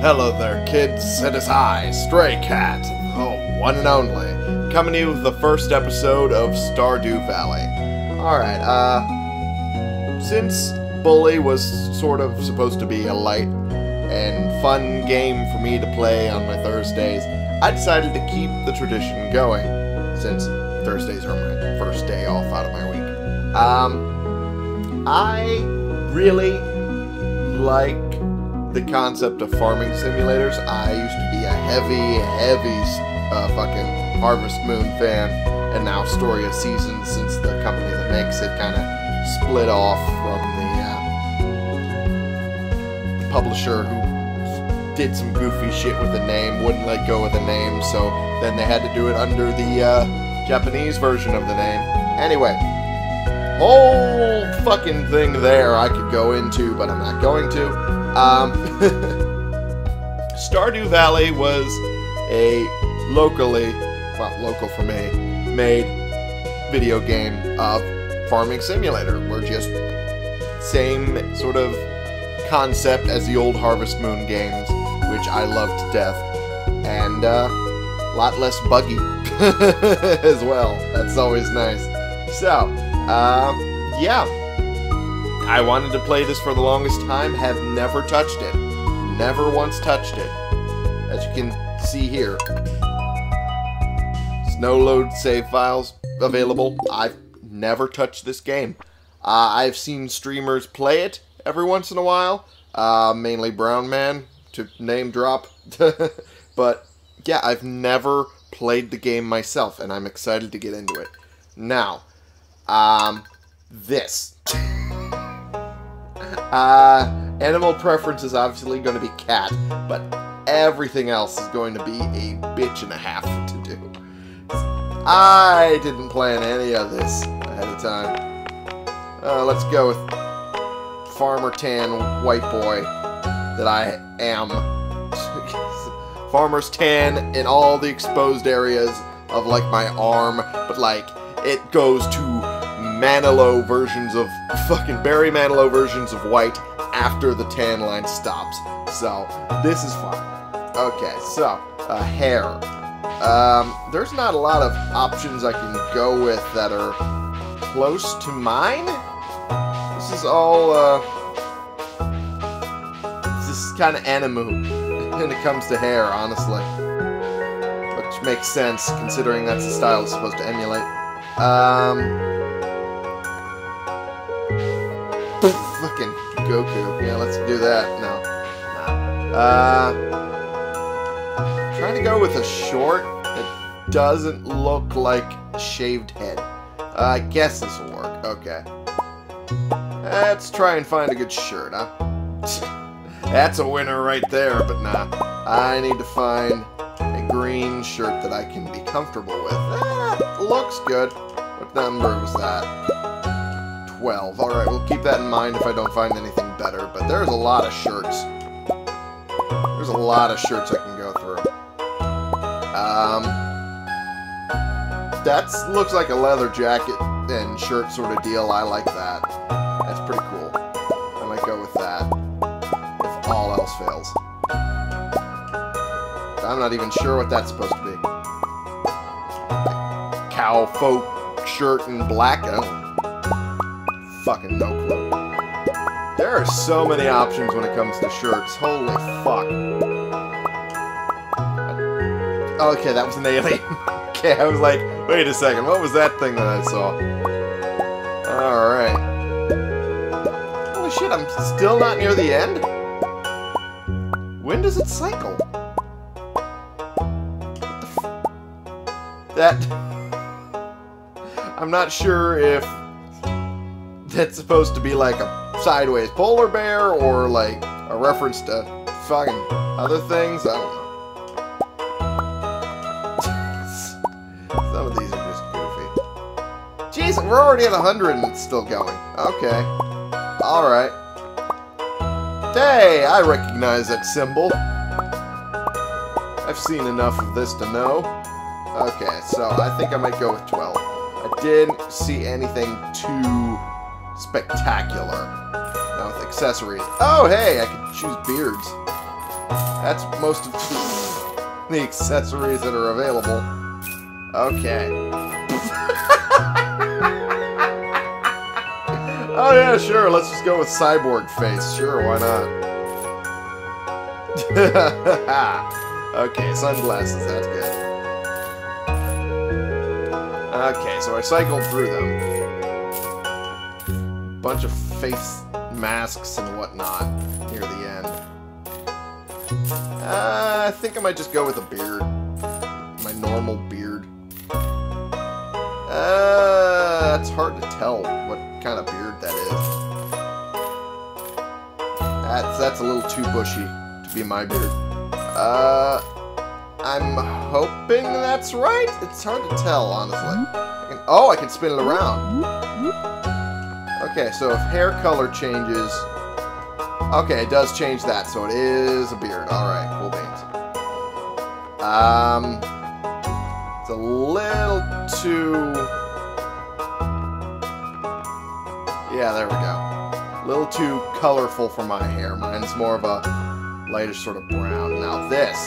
Hello there, kids. It is I, Stray Cat, the one and only, coming to you with the first episode of Stardew Valley. Alright, since Bully was sort of supposed to be a light and fun game for me to play on my Thursdays, I decided to keep the tradition going, since Thursdays are my first day off out of my week. I really like the concept of farming simulators. I used to be a heavy fucking Harvest Moon fan, and now Story of Seasons, since the company that makes it kind of split off from the publisher who did some goofy shit with the name, wouldn't let go of the name, so then they had to do it under the Japanese version of the name. Anyway, whole fucking thing there I could go into, but I'm not going to. Stardew Valley was a local for me, made video game of farming simulator. We're just same sort of concept as the old Harvest Moon games, which I love to death, and a lot less buggy as well. That's always nice. So, yeah, I wanted to play this for the longest time, have never touched it. Never once touched it. As you can see here. There's no load save files available. I've never touched this game. I've seen streamers play it every once in a while. Mainly Brown Man, to name drop. But, yeah, I've never played the game myself, and I'm excited to get into it. Now, this. Animal preference is obviously going to be cat, but everything else is going to be a bitch and a half to do. I didn't plan any of this ahead of time. Let's go with Farmer Tan White Boy that I am. Farmer's tan in all the exposed areas of, like, my arm, but, like, it goes to Manilow versions of fucking Barry Manilow versions of white after the tan line stops. So this is fine. Okay, so hair. There's not a lot of options I can go with that are close to mine. This is all. This is kind of anime when it comes to hair, honestly, which makes sense considering that's the style it's supposed to emulate. Fucking Goku. Yeah, let's do that. No. No. Trying to go with a short that doesn't look like a shaved head. I guess this will work. Okay. Let's try and find a good shirt, huh? That's a winner right there, but nah. I need to find a green shirt that I can be comfortable with. Looks good. What number was that? 12. Alright, we'll keep that in mind if I don't find anything better, but there's a lot of shirts. There's a lot of shirts I can go through. That looks like a leather jacket and shirt sort of deal. I like that. That's pretty cool. I might go with that, if all else fails. I'm not even sure what that's supposed to be. Cow folk shirt in black. I don't fucking no clue. There are so many options when it comes to shirts. Holy fuck. Okay, that was an alien. Okay, I was like, wait a second, what was that thing that I saw? Alright. Holy shit, I'm still not near the end? When does it cycle? What the f... That... I'm not sure if... that's supposed to be like a sideways polar bear or like a reference to fucking other things. I don't know. Some of these are just goofy. Jeez, we're already at 100 and it's still going. Okay. Alright. Hey, I recognize that symbol. I've seen enough of this to know. Okay, so I think I might go with 12. I didn't see anything too... spectacular. Now with accessories. Oh, hey, I can choose beards. That's most of the accessories that are available. Okay. Oh yeah, sure, let's just go with cyborg face. Sure, why not? Okay, sunglasses, that's good. Okay, so I cycled through them. Bunch of face masks and whatnot near the end. I think I might just go with a beard. My normal beard. It's hard to tell what kind of beard that is. That's a little too bushy to be my beard. I'm hoping that's right. It's hard to tell, honestly. I can spin it around. Okay, so if hair color changes... Okay, it does change that, so it is a beard. Alright, cool beans. It's a little too... Yeah, there we go. A little too colorful for my hair. Mine's more of a lightish sort of brown. Now this...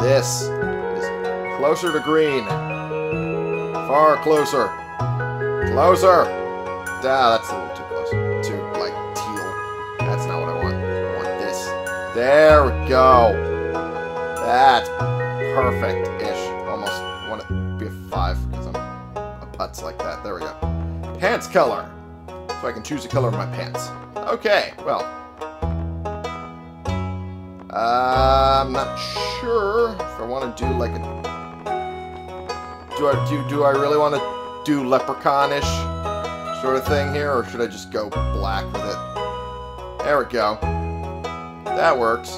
This is closer to green. Far closer. Closer! That's a little too close. Too, like, teal. That's not what I want. I want this. There we go. That's perfect-ish. Almost want to be a 5 because I'm a putz like that. There we go. Pants color. So I can choose the color of my pants. Okay, well. I'm not sure if I want to do like a... Do I really want to do leprechaun-ish sort of thing here, or should I just go black with it? There we go. That works.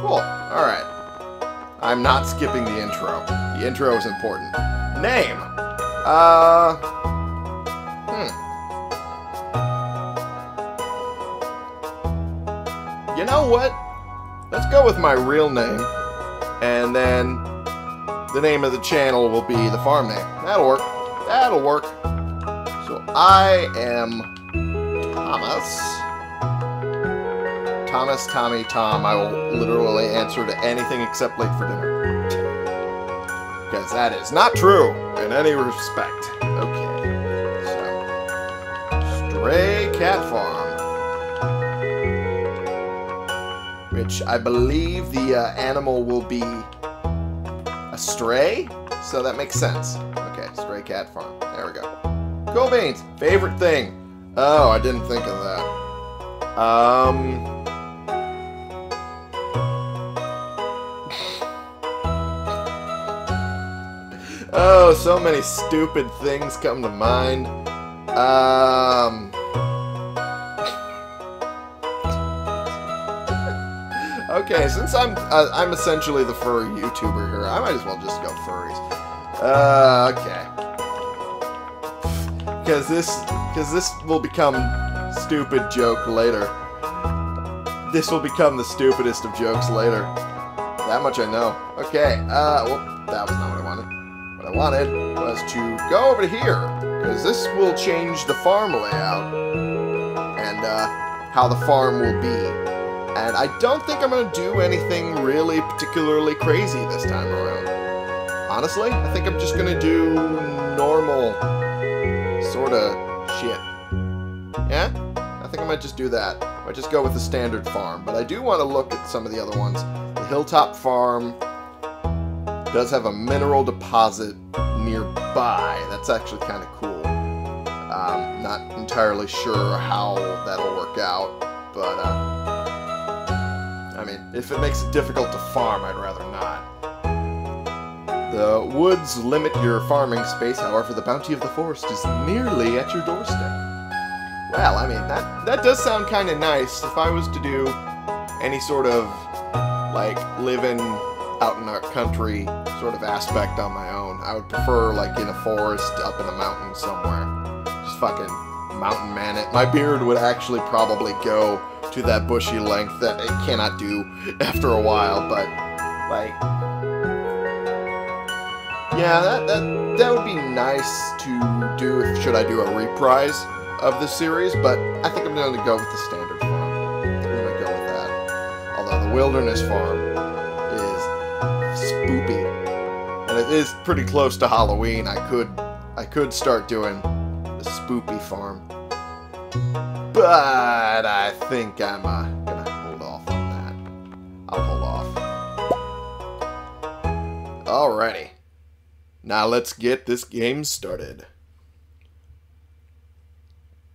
Cool. Alright. I'm not skipping the intro. The intro is important. Name! You know what? Let's go with my real name, and then the name of the channel will be the farm name. That'll work. That'll work. So I am Thomas. Thomas, Tommy, Tom. I will literally answer to anything except late for dinner. Because that is not true in any respect. Okay. So, Stray Cat Farm. Which I believe the animal will be a stray, so that makes sense. Okay, Stray Cat Farm. There we go. Cool beans. Favorite thing. Oh, I didn't think of that. Oh, so many stupid things come to mind. Okay, since I'm essentially the furry YouTuber here, I might as well just go furries. Okay. Because this will become stupid joke later. This will become the stupidest of jokes later. That much I know. Okay, well, that was not what I wanted. What I wanted was to go over here, because this will change the farm layout and how the farm will be. And I don't think I'm going to do anything really particularly crazy this time around. Honestly, I think I'm just going to do normal sort of shit. Yeah? I think I might just do that. I might just go with the standard farm. But I do want to look at some of the other ones. The Hilltop Farm does have a mineral deposit nearby. That's actually kind of cool. I'm not entirely sure how that'll work out, but... I mean, if it makes it difficult to farm, I'd rather not. The woods limit your farming space, however, the bounty of the forest is nearly at your doorstep. Well, I mean, that does sound kind of nice. If I was to do any sort of, like, living out in our country sort of aspect on my own, I would prefer, like, in a forest, up in a mountain somewhere. Just fucking... mountain man it. My beard would actually probably go to that bushy length that it cannot do after a while, but like yeah, that would be nice to do if should I do a reprise of the series, but I think I'm going to go with the standard form. I'm going to go with that. Although the Wilderness Farm is spooky. And it is pretty close to Halloween. I could start doing the spoopy farm. But I think I'm gonna hold off on that. I'll hold off. Alrighty. Now let's get this game started.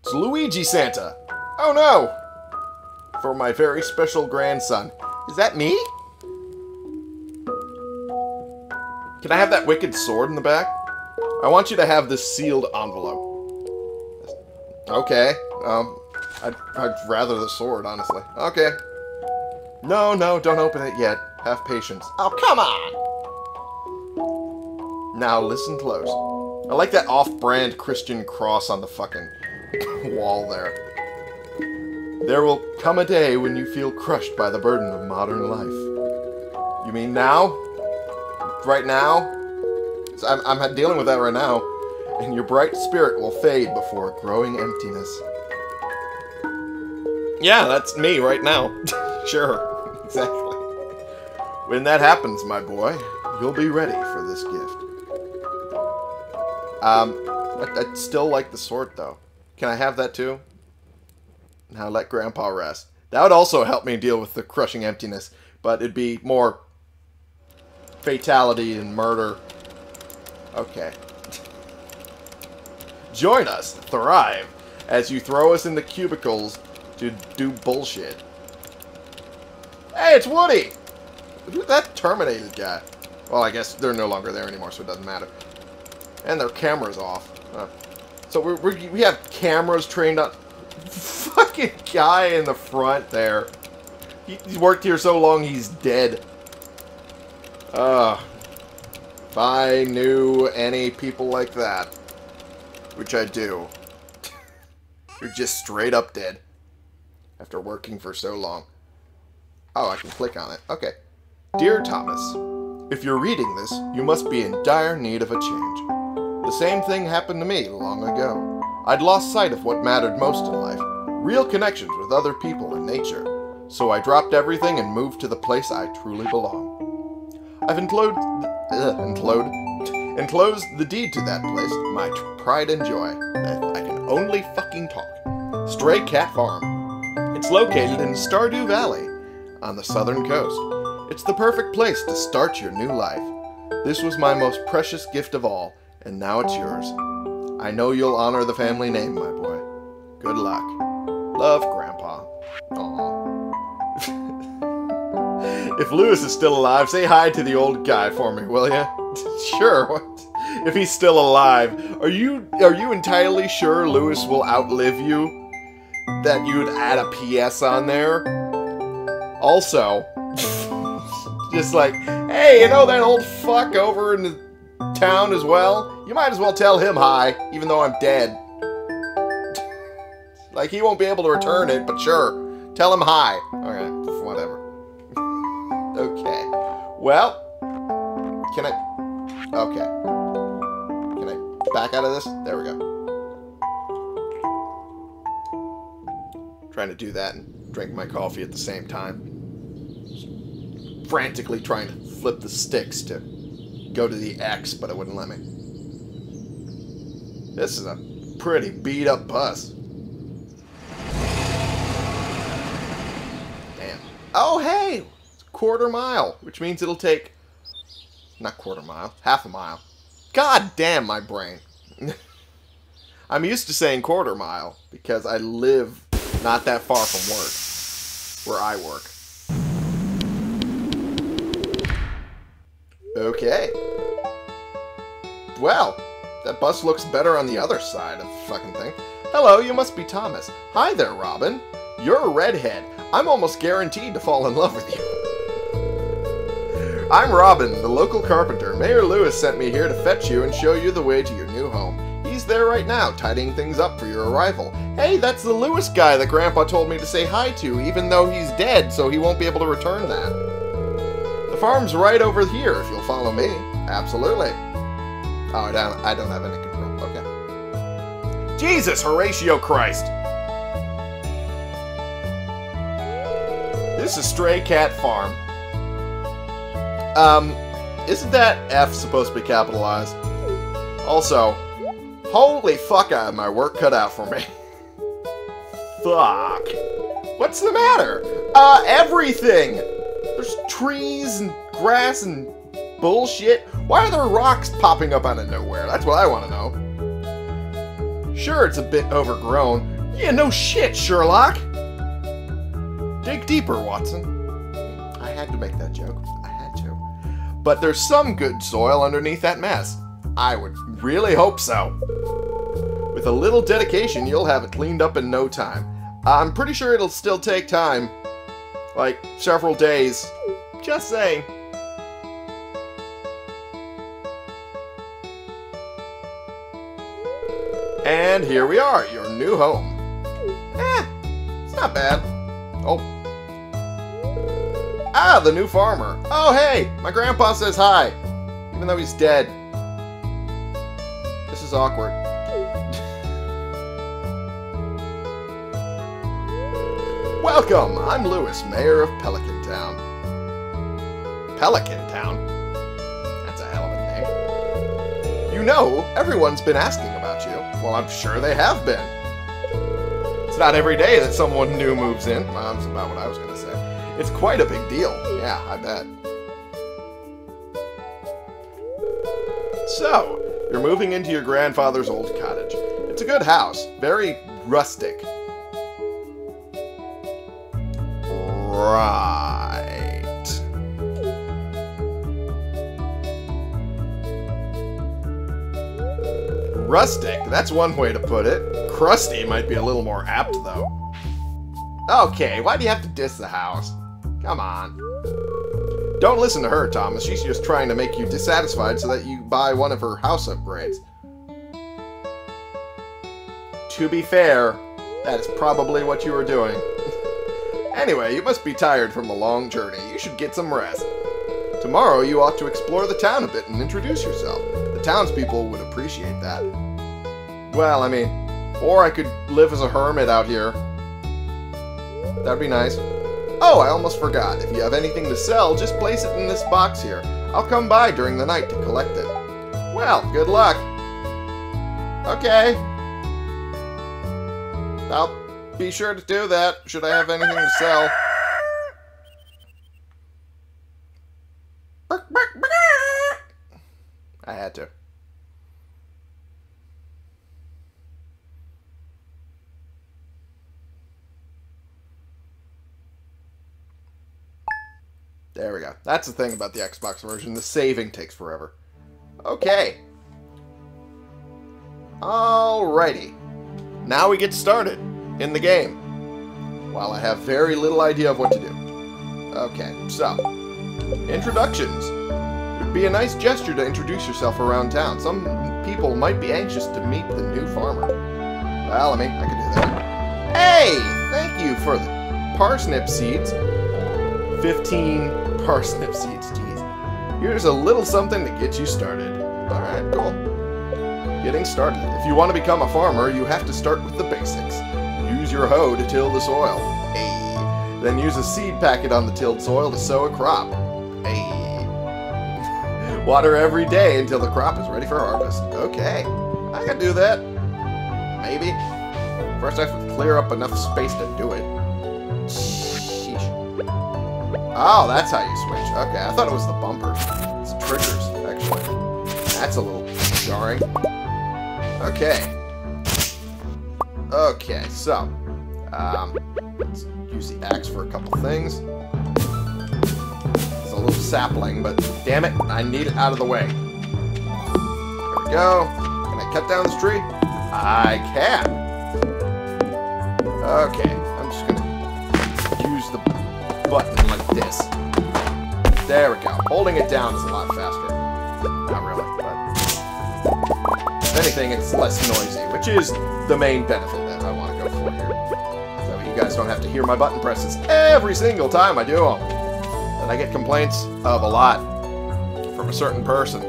It's Luigi Santa. Oh no! For my very special grandson. Is that me? Can I have that wicked sword in the back? I want you to have this sealed envelope. Okay. I'd rather the sword, honestly. Okay. No, no, don't open it yet. Have patience. Oh, come on! Now listen close. I like that off-brand Christian cross on the fucking wall there. There will come a day when you feel crushed by the burden of modern life. You mean now? Right now? I'm dealing with that right now. And your bright spirit will fade before a growing emptiness. Yeah, that's me right now. Sure, exactly. When that happens, my boy, you'll be ready for this gift. I still like the sword, though. Can I have that, too? Now let Grandpa rest. That would also help me deal with the crushing emptiness, but it'd be more fatality and murder. Okay. Join us, thrive, as you throw us in the cubicles to do bullshit. Hey, it's Woody! Who's that Terminated guy? Well, I guess they're no longer there anymore, so it doesn't matter. And their camera's off. Oh. So we have cameras trained on... Fucking guy in the front there. He's worked here so long, he's dead. If I knew any people like that, which I do, you're just straight up dead. After working for so long. Oh, I can click on it. Okay. Dear Thomas, if you're reading this, you must be in dire need of a change. The same thing happened to me long ago. I'd lost sight of what mattered most in life, real connections with other people and nature. So I dropped everything and moved to the place I truly belong. I've enclosed the deed to that place, my pride and joy. I can only fucking talk. Stray Cat Farm. It's located in Stardew Valley, on the southern coast. It's the perfect place to start your new life. This was my most precious gift of all, and now it's yours. I know you'll honor the family name, my boy. Good luck. Love, Grandpa. Aww. If Lewis is still alive, say hi to the old guy for me, will ya? Sure. What? If he's still alive, are you entirely sure Lewis will outlive you? That you'd add a PS on there. Also, just like, hey, you know that old fuck over in the town as well? You might as well tell him hi, even though I'm dead. Like, he won't be able to return it, but sure. Tell him hi. Okay, whatever. Okay. Well, can I... Okay. Can I back out of this? There we go. Trying to do that and drink my coffee at the same time. Frantically trying to flip the sticks to go to the X, but it wouldn't let me. This is a pretty beat up bus. Damn. Oh, hey! It's a quarter mile, which means it'll take... Not quarter mile, half a mile. God damn my brain. I'm used to saying quarter mile because I live... Not that far from work, where I work. Okay. Well, that bus looks better on the other side of the fucking thing. Hello, you must be Thomas. Hi there, Robin. You're a redhead. I'm almost guaranteed to fall in love with you. I'm Robin, the local carpenter. Mayor Lewis sent me here to fetch you and show you the way to your new home. He's there right now, tidying things up for your arrival. Hey, that's the Lewis guy that Grandpa told me to say hi to, even though he's dead, so he won't be able to return that. The farm's right over here, if you'll follow me. Absolutely. Oh, I don't have any control. Okay. Jesus, Horatio Christ! This is Stray Cat Farm. Isn't that F supposed to be capitalized? Also, holy fuck, I have my work cut out for me. Fuck. What's the matter? Everything! There's trees and grass and bullshit. Why are there rocks popping up out of nowhere? That's what I want to know. Sure, it's a bit overgrown. Yeah, no shit, Sherlock! Dig deeper, Watson. I had to make that joke. I had to. But there's some good soil underneath that mess. I would really hope so. With a little dedication, you'll have it cleaned up in no time. I'm pretty sure it'll still take time. Like, several days. Just saying. And here we are, your new home. It's not bad. Oh. Ah, the new farmer. Oh, hey! My grandpa says hi! Even though he's dead. This is awkward. Welcome! I'm Lewis, mayor of Pelican Town. Pelican Town? That's a hell of a name. You know, everyone's been asking about you. Well, I'm sure they have been. It's not every day that someone new moves in. Well, that's about what I was going to say. It's quite a big deal. Yeah, I bet. So, you're moving into your grandfather's old cottage. It's a good house. Very rustic. Right. Rustic, that's one way to put it. Crusty might be a little more apt, though. Okay, why do you have to diss the house? Come on. Don't listen to her, Thomas. She's just trying to make you dissatisfied so that you buy one of her house upgrades. To be fair, that is probably what you were doing. Anyway, you must be tired from the long journey. You should get some rest. Tomorrow, you ought to explore the town a bit and introduce yourself. The townspeople would appreciate that. Well, I mean, or I could live as a hermit out here. That'd be nice. Oh, I almost forgot. If you have anything to sell, just place it in this box here. I'll come by during the night to collect it. Well, good luck. Okay. I'll be sure to do that. Should I have anything to sell? I had to. There we go. That's the thing about the Xbox version. The saving takes forever. Okay. Alrighty. Now we get started in the game, while I have very little idea of what to do. Okay, so, introductions. It would be a nice gesture to introduce yourself around town. Some people might be anxious to meet the new farmer. Well, I mean, I could do that. Hey, thank you for the parsnip seeds. 15 parsnip seeds, jeez. Here's a little something to get you started. All right, cool. Getting started. If you want to become a farmer, you have to start with the basics. Use your hoe to till the soil. Ay. Then use a seed packet on the tilled soil to sow a crop. Ay. Water every day until the crop is ready for harvest. Okay, I can do that. Maybe. First I have to clear up enough space to do it. Sheesh. Oh, that's how you switch. Okay, I thought it was the bumper. It's triggers, actually. That's a little jarring. Okay. Okay, so, let's use the axe for a couple things. It's a little sapling, but damn it, I need it out of the way. There we go. Can I cut down this tree? I can. Okay, I'm just gonna use the button like this. There we go. Holding it down is a lot faster. Not really, but if anything, it's less noisy, which is the main benefit that I want to go for here. So you guys don't have to hear my button presses every single time I do them. And I get complaints of a lot from a certain person.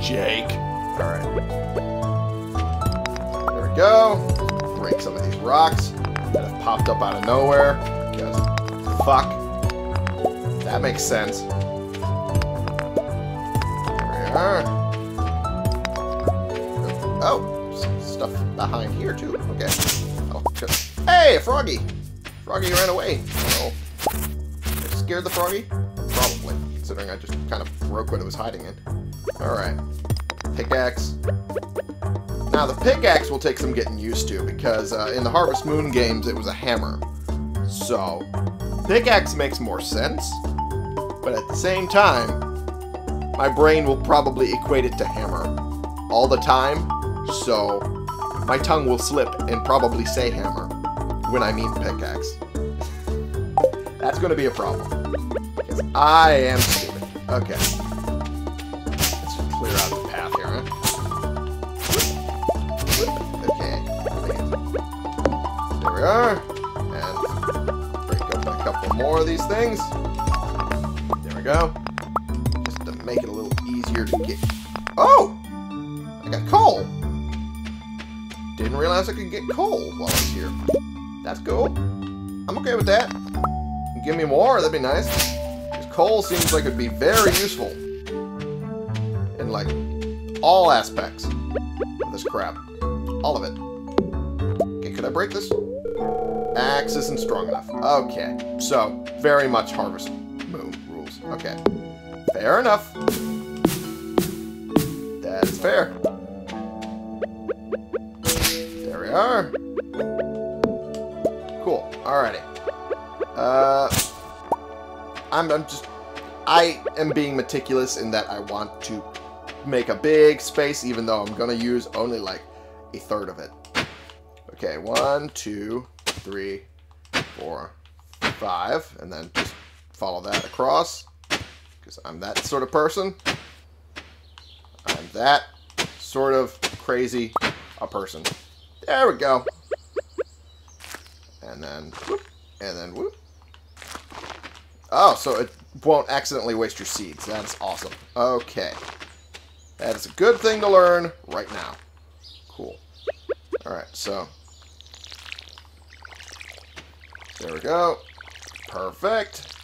Jake. Alright. There we go. Break some of these rocks that have popped up out of nowhere. Because Fuck. That makes sense. Oh, some stuff behind here too. Okay. Oh, hey, Froggy! Froggy ran away. Oh. It scared the Froggy? Probably, considering I just kind of broke what it was hiding in. Alright. Pickaxe. Now, the pickaxe will take some getting used to, because in the Harvest Moon games, it was a hammer. So, pickaxe makes more sense, but at the same time, my brain will probably equate it to hammer all the time, so my tongue will slip and probably say hammer when I mean pickaxe. That's going to be a problem, because I am stupid. Okay. Let's clear out the path here, huh? Okay. There we are. And break up a couple more of these things. There we go. Make it a little easier to get. Oh! I got coal! Didn't realize I could get coal while I was here. That's cool. I'm okay with that. Give me more, that'd be nice. Because coal seems like it'd be very useful in, like, all aspects of this crap. All of it. Okay, could I break this? Axe isn't strong enough. Okay, so, very much Harvest Moon rules. Okay. Fair enough. That is fair. There we are. Cool. Alrighty. I am being meticulous in that I want to make a big space, even though I'm gonna use only like a third of it. Okay, 1, 2, 3, 4, 5, and then just follow that across. I'm that sort of person. I'm that sort of crazy a person. There we go. And then whoop. And then whoop. Oh, so it won't accidentally waste your seeds. That's awesome. Okay. That is a good thing to learn right now. Cool. Alright, so. There we go. Perfect.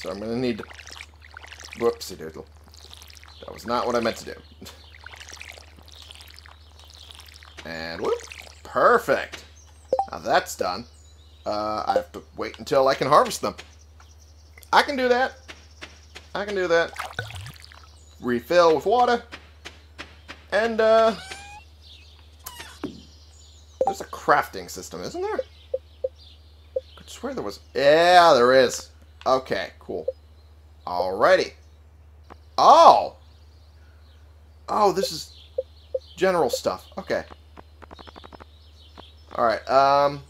So I'm going to need to... Whoopsie doodle. That was not what I meant to do. And whoop. Perfect. Now that's done. I have to wait until I can harvest them. I can do that. I can do that. Refill with water. And, there's a crafting system, isn't there? I could swear there was... Yeah, there is. Okay, cool. Alrighty. Oh! Oh, this is general stuff. Okay. Alright, I'm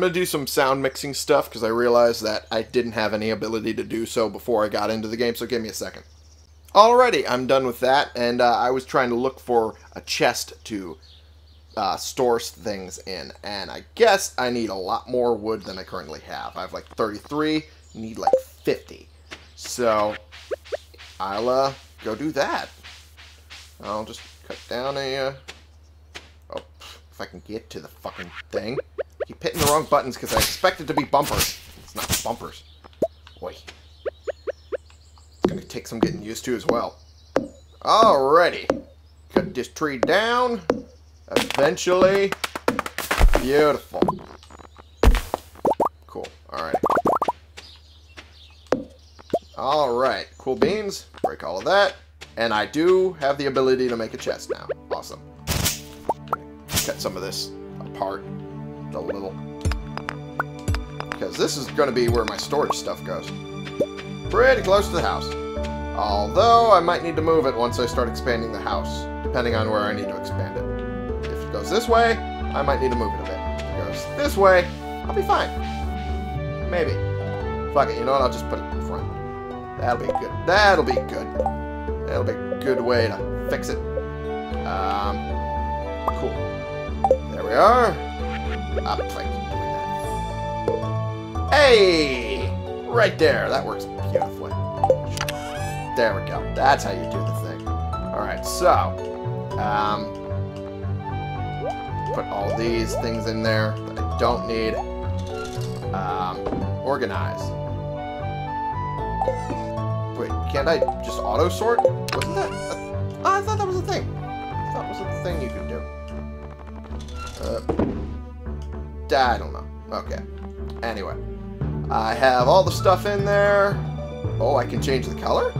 going to do some sound mixing stuff because I realized that I didn't have any ability to do so before I got into the game, so give me a second. Alrighty, I'm done with that, and I was trying to look for a chest to store things in, and I guess I need a lot more wood than I currently have. I have like 33... need like 50, so I'll go do that. I'll just cut down a oh, if I can get to the fucking thing. I keep hitting the wrong buttons because I expect it to be bumpers. It's not bumpers. Boy, it's gonna take some getting used to as well. Alrighty, cut this tree down eventually. Beautiful. Cool. Alright. Alright, cool beans. Break all of that. And I do have the ability to make a chest now. Awesome. Cut some of this apart a little. Because this is going to be where my storage stuff goes. Pretty close to the house. Although, I might need to move it once I start expanding the house. Depending on where I need to expand it. If it goes this way, I might need to move it a bit. If it goes this way, I'll be fine. Maybe. Fuck it, you know what? I'll just put it in front. That'll be good. That'll be good. That'll be a good way to fix it. Cool. There we are. I like doing that. Hey! Right there. That works beautifully. There we go. That's how you do the thing. Alright, so. Put all these things in there. don't need organize. Wait, can't I just auto sort? Wasn't that? I thought that was a thing. I thought it was a thing you could do. I don't know. Okay. Anyway, I have all the stuff in there. Oh, I can change the color?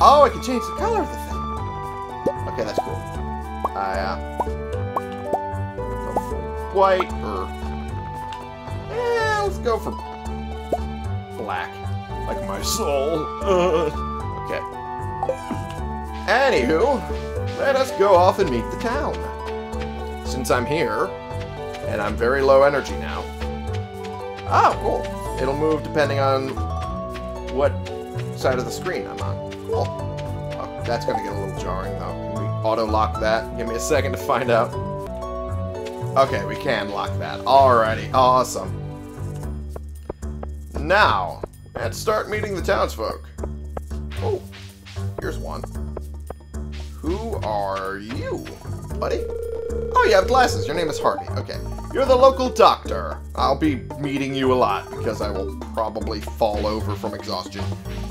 Oh, I can change the color of the thing. Okay, that's cool. Go for white or... let's go for black. Like my soul. Okay. Anywho, let us go off and meet the town. Since I'm here, and I'm very low energy now. Oh, cool. It'll move depending on what side of the screen I'm on. Cool. Oh, that's going to get a little jarring, though. Can we auto-lock that? Give me a second to find out. Okay, we can lock that. Alrighty. Awesome. Now, let's start meeting the townsfolk. Oh, here's one. Who are you, buddy? Oh, you have glasses. Your name is Harvey. Okay. You're the local doctor. I'll be meeting you a lot because I will probably fall over from exhaustion.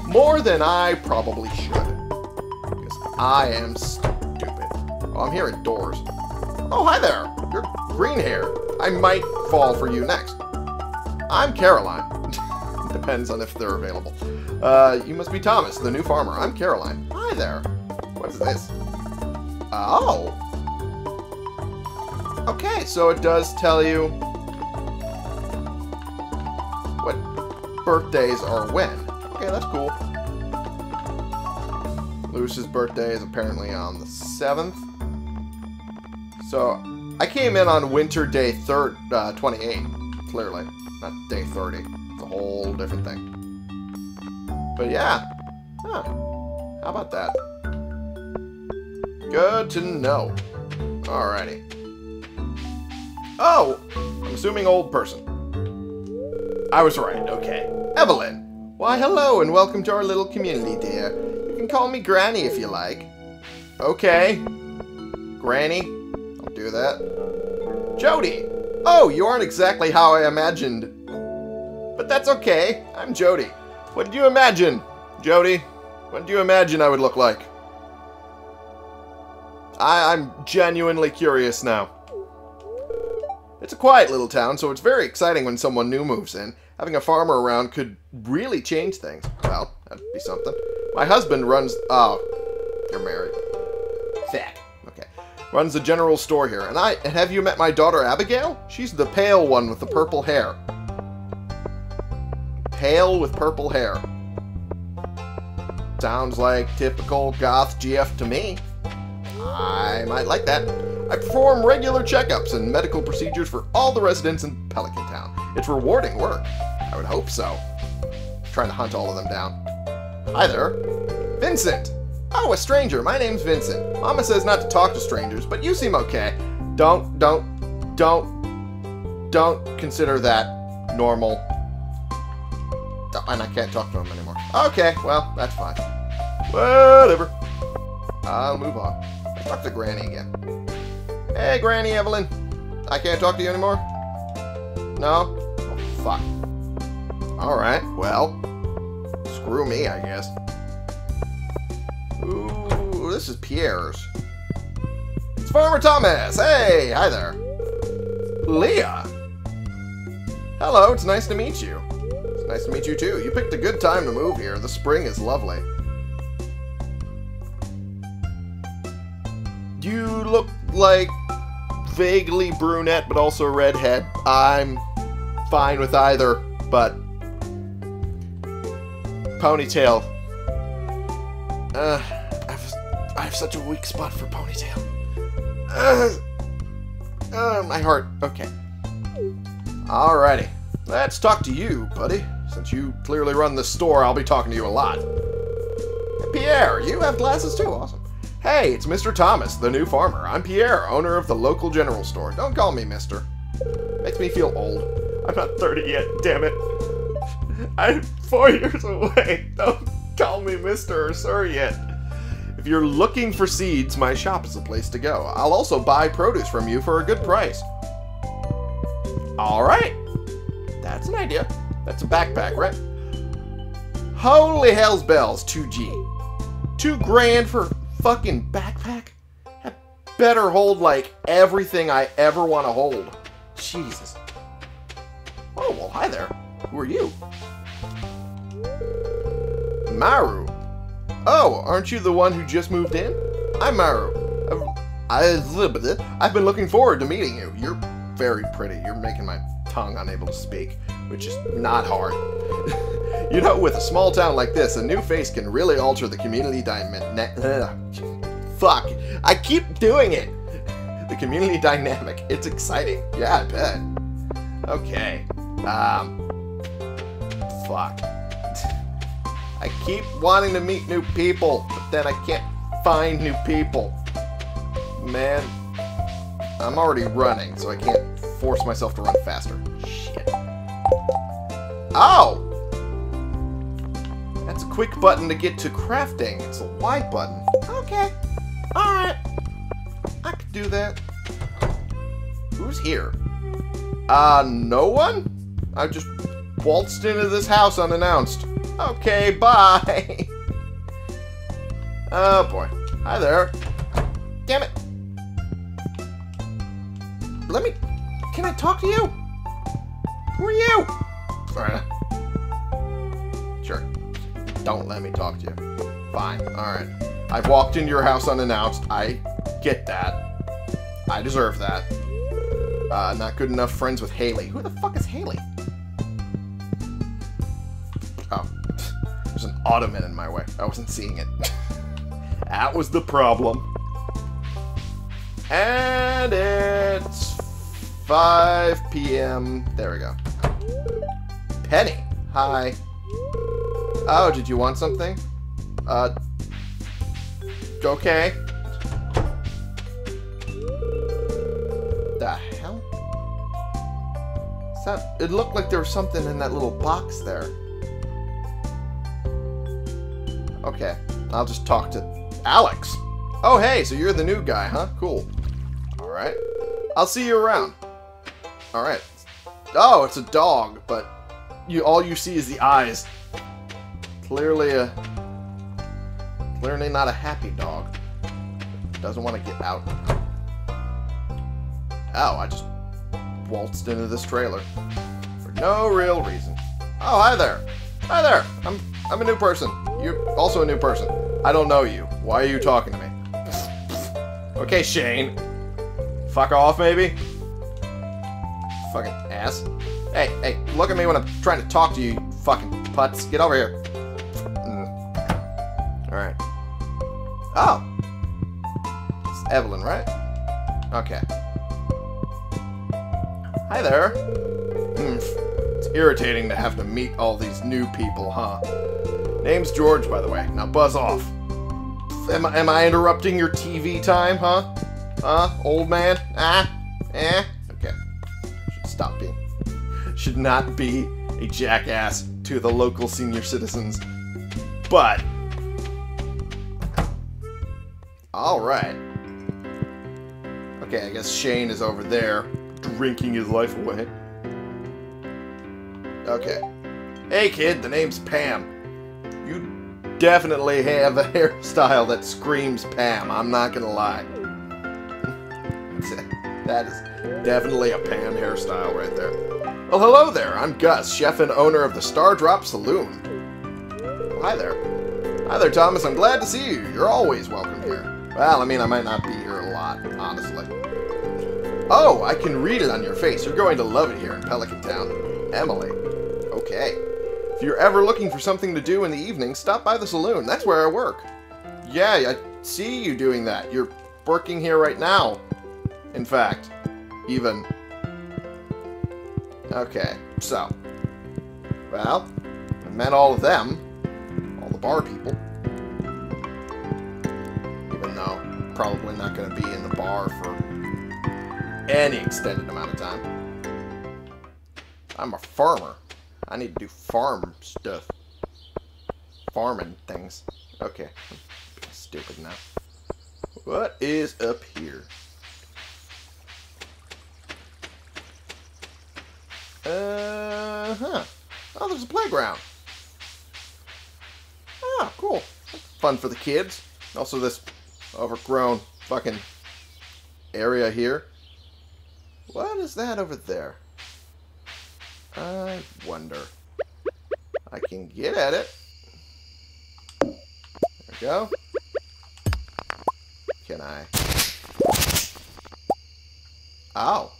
More than I probably should. Because I am stupid. Oh, I'm here indoors. Oh, hi there. You're green hair. I might fall for you next. I'm Caroline. Depends on if they're available. You must be Thomas, the new farmer. I'm Caroline. Hi there. What's this? Oh. Okay, so it does tell you what birthdays are when. Okay, that's cool. Lewis's birthday is apparently on the 7th. So, I came in on winter day 28, clearly. Not day 30. It's a whole different thing. But yeah. Huh. How about that? Good to know. Alrighty. Oh! I'm assuming old person. I was right, okay. Evelyn! Why, hello, and welcome to our little community, dear. You can call me Granny if you like. Okay. Granny. I'll do that. Jody! Oh, you aren't exactly how I imagined. But that's okay. I'm Jody. What did you imagine, Jody? What did you imagine I would look like? I'm genuinely curious now. It's a quiet little town, so it's very exciting when someone new moves in. Having a farmer around could really change things. Well, that'd be something. My husband runs... Oh, you're married. Thick. Okay. Runs the general store here. And have you met my daughter, Abigail? She's the pale one with the purple hair. Pale with purple hair. Sounds like typical goth GF to me. I might like that. I perform regular checkups and medical procedures for all the residents in Pelican Town. It's rewarding work. I would hope so. I'm trying to hunt all of them down. Hi there. Vincent. Oh, a stranger. My name's Vincent. Mama says not to talk to strangers, but you seem okay. Don't consider that normal. And I can't talk to him anymore. Okay, well, that's fine. Whatever. I'll move on. Let's talk to Granny again. Hey, Granny Evelyn. I can't talk to you anymore? No? Oh, fuck. Alright, well. Screw me, I guess. Ooh, this is Pierre's. It's Farmer Thomas! Hey! Hi there. Leah! Hello, it's nice to meet you. It's nice to meet you, too. You picked a good time to move here. The spring is lovely. You look like... vaguely brunette, but also redhead. I'm fine with either, but ponytail. I have such a weak spot for ponytail. My heart. Okay. Alrighty. Let's talk to you, buddy. Since you clearly run the store, I'll be talking to you a lot. Pierre, you have glasses too. Awesome. Hey, it's Mr. Thomas, the new farmer. I'm Pierre, owner of the local general store. Don't call me mister. Makes me feel old. I'm not 30 yet, damn it. I'm 4 years away. Don't call me mister or sir yet. If you're looking for seeds, my shop is the place to go. I'll also buy produce from you for a good price. Alright. That's an idea. That's a backpack, right? Holy hell's bells, 2G. $2 grand for fucking backpack? That better hold like everything I ever want to hold. Jesus. Oh, well, hi there. Who are you? Maru. Oh, aren't you the one who just moved in? I'm Maru. I've been looking forward to meeting you. You're very pretty. You're making my tongue unable to speak, which is not hard. You know, with a small town like this, a new face can really alter the community dynamic. Fuck. I keep doing it. The community dynamic. It's exciting. Yeah, I bet. Okay. Fuck. I keep wanting to meet new people, but then I can't find new people. Man, I'm already running, so I can't force myself to run faster. Shit. Oh! That's a quick button to get to crafting. It's a Y button. Okay. Alright. I could do that. Who's here? No one? I just waltzed into this house unannounced. Okay, bye. Oh, boy. Hi there. Damn it. Can I talk to you? Who are you? Sure. Don't let me talk to you. Fine. Alright. I've walked into your house unannounced. I get that. I deserve that. Not good enough friends with Haley. Who the fuck is Haley? Oh. There's an ottoman in my way. I wasn't seeing it. That was the problem. And it's 5 p.m. There we go. Penny. Hi. Oh, did you want something? Okay. The hell? Is that, it looked like there was something in that little box there. Okay. I'll just talk to Alex. Oh, hey, so you're the new guy, huh? Cool. Alright. I'll see you around. Alright. Oh, it's a dog, but all you see is the eyes. Clearly not a happy dog. Doesn't want to get out. Oh, I just waltzed into this trailer. For no real reason. Oh, hi there. Hi there. I'm a new person. You're also a new person. I don't know you. Why are you talking to me? Okay, Shane. Fuck off, maybe? Fucking ass. Hey, hey, look at me when I'm trying to talk to you, you fucking putz. Get over here. Alright. Oh! It's Evelyn, right? Okay. Hi there. It's irritating to have to meet all these new people, huh? Name's George, by the way. Now buzz off. Am I interrupting your TV time, huh? Old man? Okay. Should not be a jackass to the local senior citizens. But. Alright. Okay, I guess Shane is over there. Drinking his life away. Okay. Hey kid, the name's Pam. You definitely have a hairstyle that screams Pam, I'm not gonna lie. That is definitely a Pam hairstyle right there. Well, hello there, I'm Gus, chef and owner of the Star Drop Saloon. Well, hi there. Hi there, Thomas, I'm glad to see you. You're always welcome here. Well, I mean, I might not be here a lot, honestly. Oh, I can read it on your face. You're going to love it here in Pelican Town. Emily. Okay. If you're ever looking for something to do in the evening, stop by the saloon. That's where I work. Yeah, I see you doing that. You're working here right now. In fact, even. Okay, so. Well, I met all of them. All the bar people. Even though I'm probably not going to be in the bar for any extended amount of time. I'm a farmer. I need to do farm stuff. Farming things. Okay. I'm stupid now. What is up here? Huh. Oh, there's a playground. Ah, cool. Fun for the kids. Also this overgrown fucking area here. What is that over there? I wonder. I can get at it. There we go. Can I? Ow.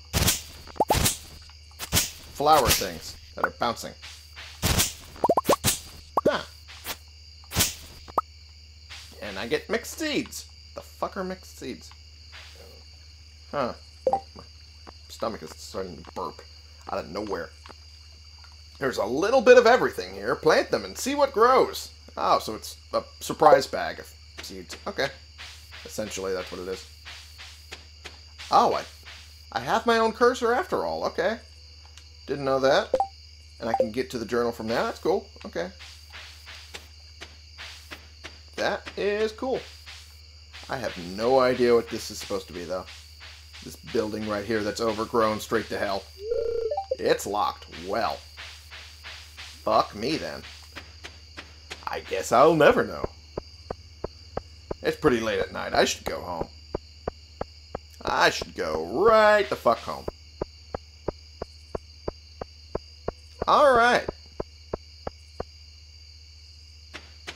Flower things that are bouncing. Huh. And I get mixed seeds. The fuck are mixed seeds? Huh. Oh, my stomach is starting to burp out of nowhere. There's a little bit of everything here. Plant them and see what grows. Oh, so it's a surprise bag of seeds. Okay. Essentially, that's what it is. Oh, I have my own cursor after all. Okay. Didn't know that. And I can get to the journal from now. That's cool. Okay. That is cool. I have no idea what this is supposed to be, though. This building right here that's overgrown straight to hell. It's locked. Well. Fuck me, then. I guess I'll never know. It's pretty late at night. I should go home. I should go right the fuck home. Alright.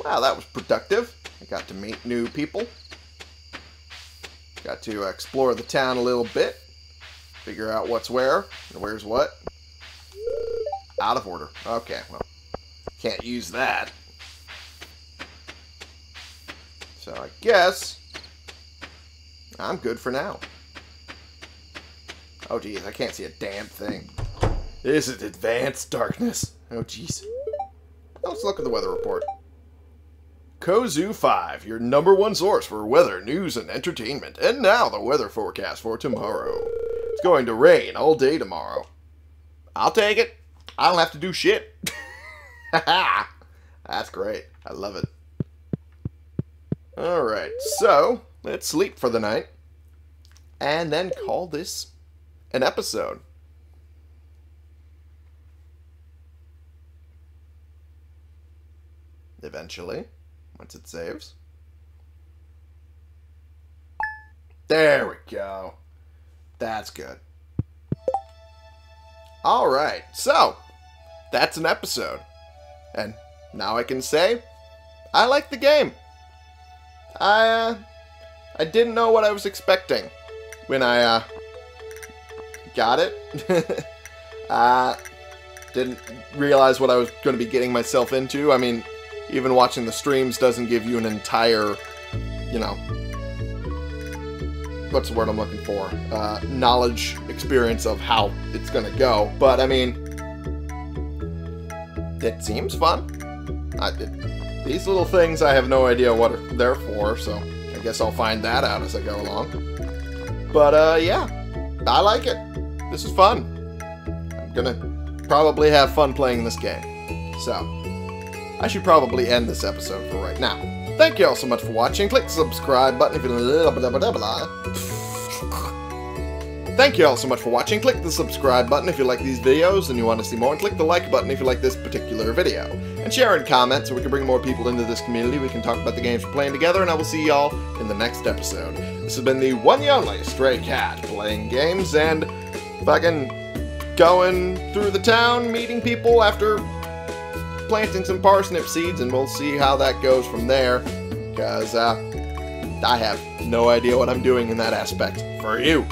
Wow, that was productive. I got to meet new people. Got to explore the town a little bit. Figure out what's where and where's what. Out of order. Okay, well, can't use that. So I guess I'm good for now. Oh, geez, I can't see a damn thing. This is advanced darkness. Oh, geez. Let's look at the weather report. Kozu 5, your #1 source for weather, news, and entertainment. And now the weather forecast for tomorrow. It's going to rain all day tomorrow. I'll take it. I don't have to do shit. That's great. I love it. Alright, so let's sleep for the night. And then call this an episode. Eventually, once it saves. There we go. That's good. Alright, so that's an episode. And now I can say, I like the game. I didn't know what I was expecting when I, got it. Didn't realize what I was going to be getting myself into. I mean, even watching the streams doesn't give you an entire, you know, what's the word I'm looking for? Knowledge, experience of how it's going to go. But, I mean, it seems fun. These little things, I have no idea what they're for, so I guess I'll find that out as I go along. But, yeah, I like it. This is fun. I'm going to probably have fun playing this game. So, I should probably end this episode for right now. Thank you all so much for watching. Click the subscribe button if you Thank you all so much for watching. Click the subscribe button if you like these videos and you want to see more, and click the like button if you like this particular video. And share and comment so we can bring more people into this community. We can talk about the games we're playing together, and I will see y'all in the next episode. This has been the one and only Stray Cat, playing games and fucking going through the town, meeting people after planting some parsnip seeds, and we'll see how that goes from there, because I have no idea what I'm doing in that aspect for you.